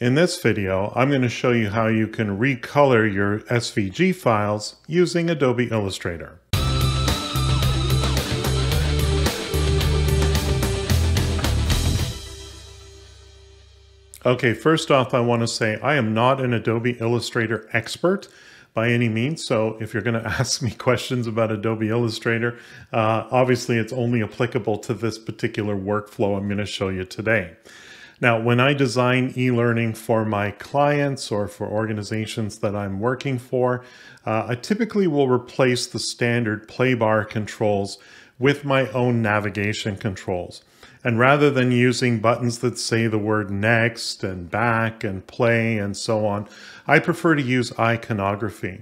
In this video, I'm going to show you how you can recolor your SVG files using Adobe Illustrator. Okay, first off, I want to say I am not an Adobe Illustrator expert by any means, so if you're going to ask me questions about Adobe Illustrator, obviously it's only applicable to this particular workflow I'm going to show you today. Now, when I design e-learning for my clients or for organizations that I'm working for, I typically will replace the standard play bar controls with my own navigation controls. And rather than using buttons that say the word next and back and play and so on, I prefer to use iconography.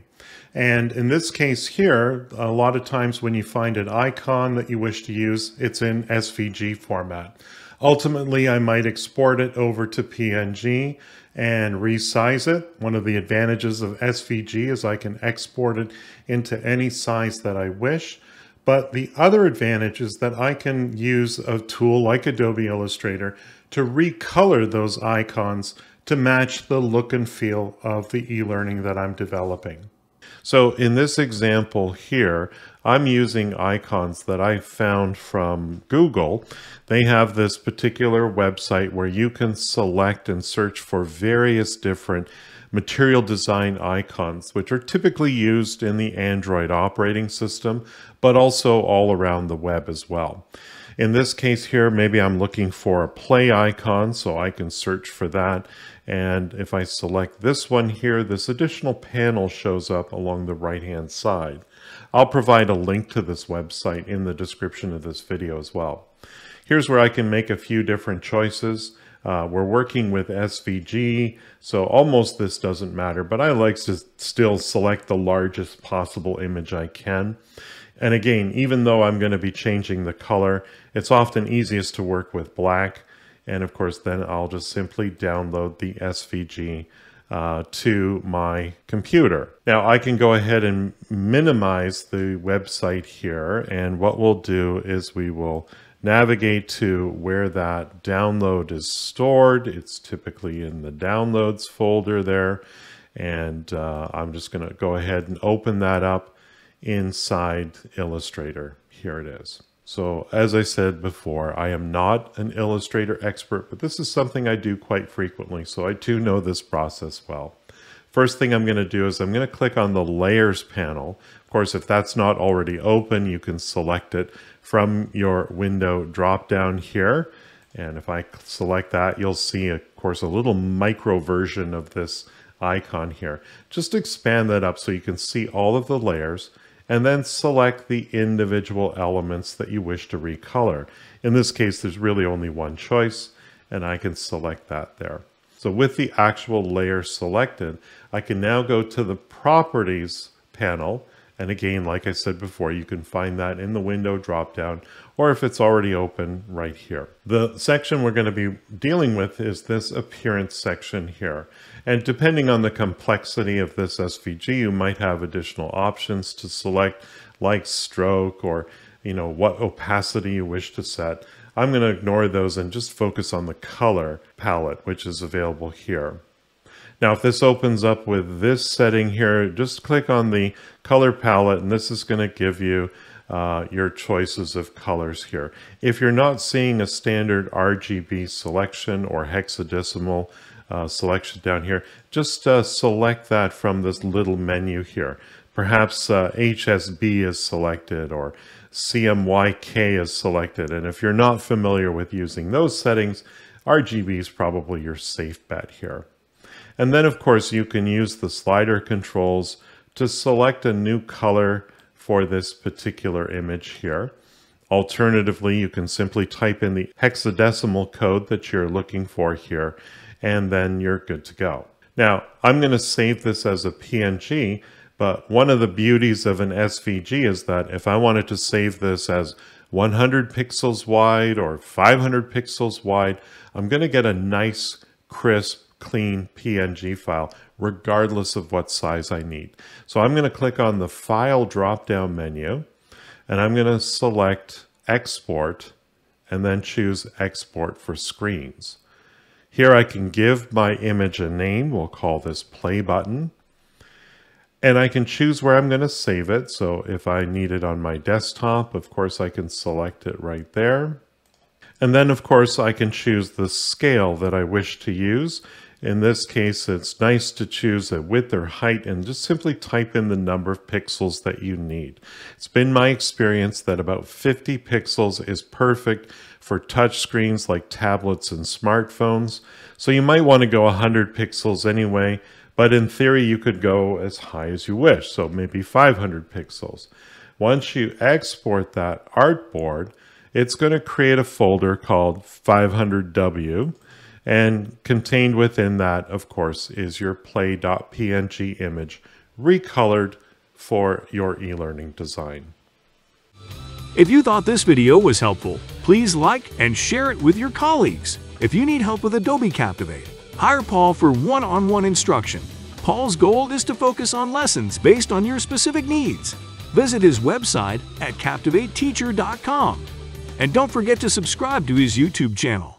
And in this case here, a lot of times when you find an icon that you wish to use, it's in SVG format. Ultimately, I might export it over to PNG and resize it. One of the advantages of SVG is I can export it into any size that I wish. But the other advantage is that I can use a tool like Adobe Illustrator to recolor those icons to match the look and feel of the e-learning that I'm developing. So in this example here, I'm using icons that I found from Google. They have this particular website where you can select and search for various different material design icons, which are typically used in the Android operating system, but also all around the web as well. In this case here, maybe I'm looking for a play icon, so I can search for that. And if I select this one here, this additional panel shows up along the right-hand side. I'll provide a link to this website in the description of this video as well. Here's where I can make a few different choices. We're working with SVG, so almost this doesn't matter, but I like to still select the largest possible image I can. And again, even though I'm going to be changing the color, it's often easiest to work with black. And of course, then I'll just simply download the SVG to my computer. Now I can go ahead and minimize the website here. And what we'll do is we will navigate to where that download is stored. It's typically in the downloads folder there. And I'm just going to go ahead and open that up inside Illustrator. Here it is. So as I said before, I am not an Illustrator expert, but this is something I do quite frequently, so I do know this process well. First thing I'm going to do is I'm going to click on the Layers panel. Of course, if that's not already open, you can select it from your window drop down here. And if I select that, you'll see, of course, a little micro version of this icon here. Just expand that up so you can see all of the layers, and then select the individual elements that you wish to recolor. In this case, there's really only one choice, and I can select that there. So with the actual layer selected, I can now go to the Properties panel. And again, like I said before, you can find that in the window dropdown, or if it's already open, right here. The section we're going to be dealing with is this Appearance section here. And depending on the complexity of this SVG, you might have additional options to select, like stroke or, you know, what opacity you wish to set. I'm going to ignore those and just focus on the color palette, which is available here. Now, if this opens up with this setting here, just click on the color palette, and this is going to give you your choices of colors here. If you're not seeing a standard RGB selection or hexadecimal selection down here, just select that from this little menu here. Perhaps HSB is selected or CMYK is selected. And if you're not familiar with using those settings, RGB is probably your safe bet here. And then, of course, you can use the slider controls to select a new color for this particular image here. Alternatively, you can simply type in the hexadecimal code that you're looking for here, and then you're good to go. Now, I'm going to save this as a PNG, but one of the beauties of an SVG is that if I wanted to save this as 100 pixels wide or 500 pixels wide, I'm going to get a nice, crisp, clean PNG file, regardless of what size I need. So I'm going to click on the File drop-down menu, and I'm going to select Export, and then choose Export for Screens. Here I can give my image a name. We'll call this play button. And I can choose where I'm going to save it. So if I need it on my desktop, of course, I can select it right there. And then, of course, I can choose the scale that I wish to use. In this case, it's nice to choose a width or height and just simply type in the number of pixels that you need. It's been my experience that about 50 pixels is perfect for touch screens like tablets and smartphones. So you might want to go 100 pixels anyway, but in theory, you could go as high as you wish. So maybe 500 pixels. Once you export that artboard, it's going to create a folder called 500W. And contained within that, of course, is your play.png image recolored for your e-learning design. If you thought this video was helpful, please like and share it with your colleagues. If you need help with Adobe Captivate, hire Paul for one-on-one instruction. Paul's goal is to focus on lessons based on your specific needs. Visit his website at captivateteacher.com. And don't forget to subscribe to his YouTube channel.